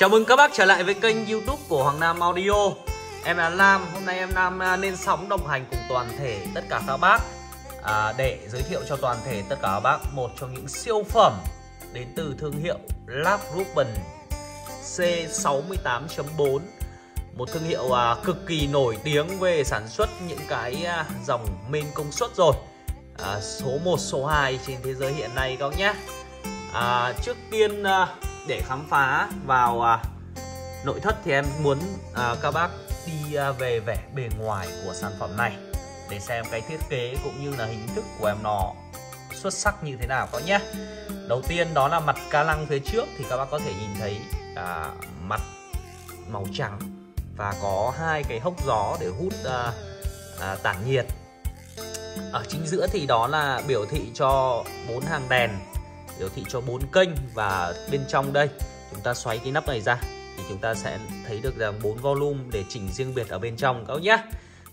Chào mừng các bác trở lại với kênh YouTube của Hoàng Nam Audio. Em là Nam, hôm nay em Nam lên sóng đồng hành cùng toàn thể tất cả các bác để giới thiệu cho toàn thể tất cả các bác một trong những siêu phẩm đến từ thương hiệu Lab Gruppen C68.4, một thương hiệu cực kỳ nổi tiếng về sản xuất những cái dòng main công suất rồi, số 1, số 2 trên thế giới hiện nay các bác nhé. Trước tiên để khám phá vào nội thất thì em muốn các bác đi về vẻ bề ngoài của sản phẩm này để xem cái thiết kế cũng như là hình thức của em nó xuất sắc như thế nào các bác nhé. Đầu tiên đó là mặt ca lăng phía trước thì các bác có thể nhìn thấy mặt màu trắng và có hai cái hốc gió để hút tản nhiệt. Ở chính giữa thì đó là biểu thị cho 4 hàng đèn, biểu thị cho 4 kênh, và bên trong đây chúng ta xoáy cái nắp này ra thì chúng ta sẽ thấy được rằng 4 volume để chỉnh riêng biệt ở bên trong các bác nhé.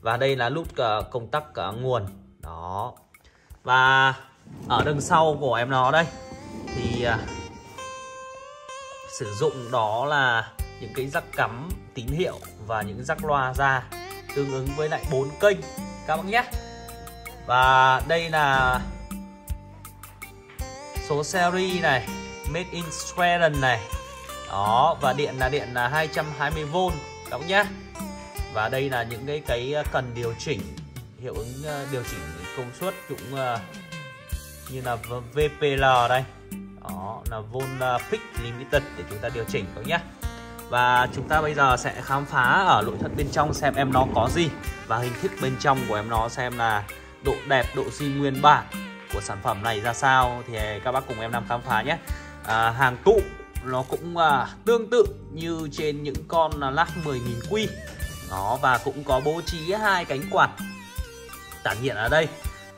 Và đây là nút công tắc nguồn đó. Và ở đằng sau của em nó đây thì sử dụng đó là những cái rắc cắm tín hiệu và những rắc loa ra tương ứng với lại 4 kênh các bác nhé. Và đây là số series này, made in Sweden này đó, và điện là 220V các bác nhé. Và đây là những cái cần điều chỉnh hiệu ứng, điều chỉnh công suất cũng như là VPL đây, đó là volt pick limited để chúng ta điều chỉnh các bác nhé. Và chúng ta bây giờ sẽ khám phá ở nội thất bên trong xem em nó có gì và hình thức bên trong của em nó, xem là độ đẹp, độ xi nguyên bản của sản phẩm này ra sao thì các bác cùng em Nam khám phá nhé. Hàng tụ nó cũng tương tự như trên những con Lab 10.000Q nó, và cũng có bố trí hai cánh quạt tản nhiệt ở đây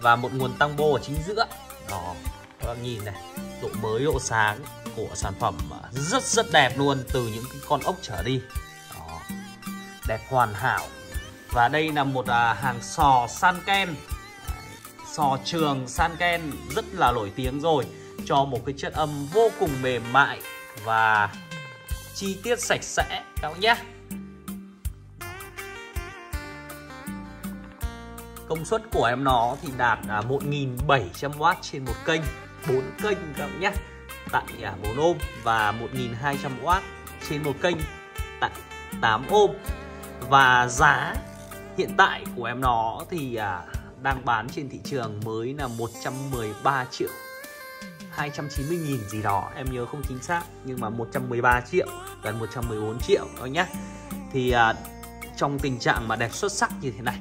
và một nguồn tăng bô ở chính giữa đó. Các bác nhìn này, độ mới, độ sáng của sản phẩm rất đẹp luôn, từ những cái con ốc trở đi đó, đẹp hoàn hảo. Và đây là một hàng sò Sanken, sò trường Sanken rất là nổi tiếng rồi, cho một cái chất âm vô cùng mềm mại và chi tiết sạch sẽ các bác nhé. Công suất của em nó thì đạt 1700W trên một kênh, 4 kênh các bác nhé, tại 4 ohm, và 1200W trên một kênh tại 8 ohm. Và giá hiện tại của em nó thì đang bán trên thị trường mới là 113.290.000 gì đó, em nhớ không chính xác, nhưng mà 113 triệu, gần 114 triệu thôi nhé. Thì trong tình trạng mà đẹp xuất sắc như thế này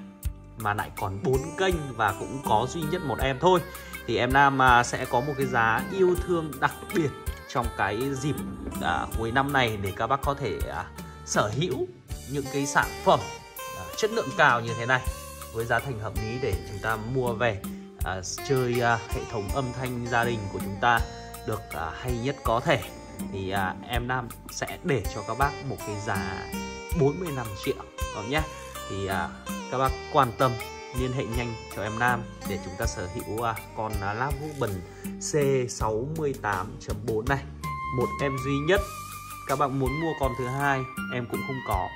mà lại còn 4 kênh và cũng có duy nhất một em thôi, thì em Nam sẽ có một cái giá yêu thương đặc biệt trong cái dịp cuối năm này để các bác có thể sở hữu những cái sản phẩm chất lượng cao như thế này với giá thành hợp lý để chúng ta mua về chơi hệ thống âm thanh gia đình của chúng ta được hay nhất có thể. Thì em Nam sẽ để cho các bác một cái giá 45 triệu đó nhé. Thì các bác quan tâm liên hệ nhanh cho em Nam để chúng ta sở hữu con Lab Gruppen C68.4 này, một em duy nhất. Các bạn muốn mua con thứ hai em cũng không có,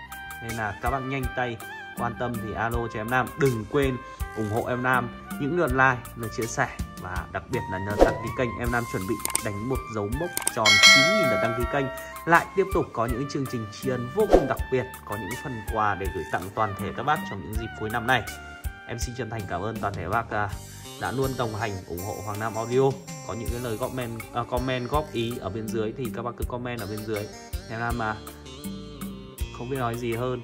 nên là các bạn nhanh tay, quan tâm thì alo cho em Nam. Đừng quên ủng hộ em Nam những lượt like, lượt chia sẻ, và đặc biệt là nhớ đăng ký kênh. Em Nam chuẩn bị đánh một dấu mốc tròn 9.000 lượt đăng ký kênh, lại tiếp tục có những chương trình tri ân vô cùng đặc biệt, có những phần quà để gửi tặng toàn thể các bác trong những dịp cuối năm này. Em xin chân thành cảm ơn toàn thể bác đã luôn đồng hành ủng hộ Hoàng Nam Audio. Có những cái lời comment góp ý ở bên dưới thì các bác cứ comment ở bên dưới. Em Nam mà không biết nói gì hơn,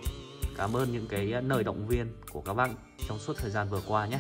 cảm ơn những cái lời động viên của các bạn trong suốt thời gian vừa qua nhé.